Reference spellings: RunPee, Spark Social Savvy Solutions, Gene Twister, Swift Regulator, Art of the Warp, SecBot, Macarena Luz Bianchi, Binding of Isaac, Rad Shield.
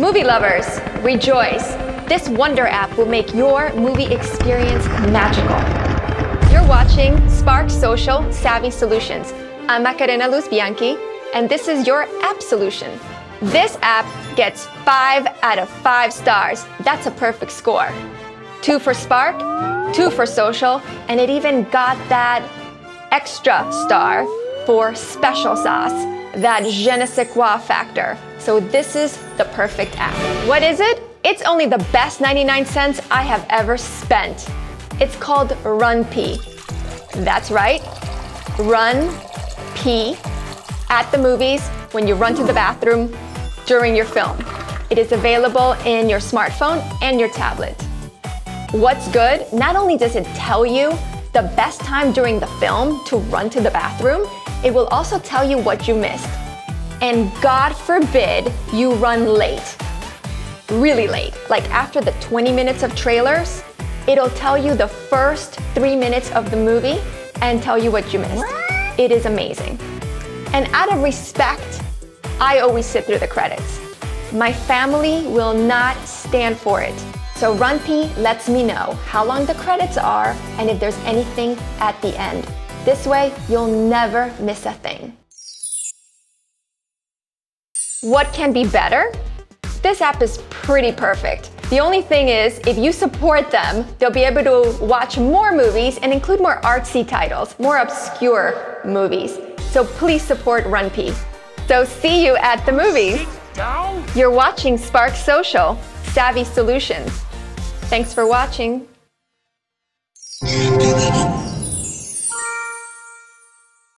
Movie lovers, rejoice! This Wonder app will make your movie experience magical. You're watching Spark Social Savvy Solutions. I'm Macarena Luz Bianchi, and this is your app solution. This app gets 5 out of 5 stars. That's a perfect score. 2 for Spark, 2 for Social, and it even got that extra star for special sauce, that je ne sais quoi factor. So this is the perfect app. What is it? It's only the best 99 cents I have ever spent. It's called RunPee. That's right, RunPee. At the movies, when you run to the bathroom, during your film. It is available in your smartphone and your tablet. What's good? Not only does it tell you the best time during the film to run to the bathroom, it will also tell you what you missed. And God forbid you run late, really late. Like after the 20 minutes of trailers, it'll tell you the first 3 minutes of the movie and tell you what you missed. It is amazing. And out of respect, I always sit through the credits. My family will not stand for it. So RunPee lets me know how long the credits are and if there's anything at the end. This way, you'll never miss a thing. What can be better? This app is pretty perfect. The only thing is, if you support them, they'll be able to watch more movies and include more artsy titles, more obscure movies. So please support RunPee. So see you at the movies. You're watching Spark Social Savvy Solutions. Thanks for watching.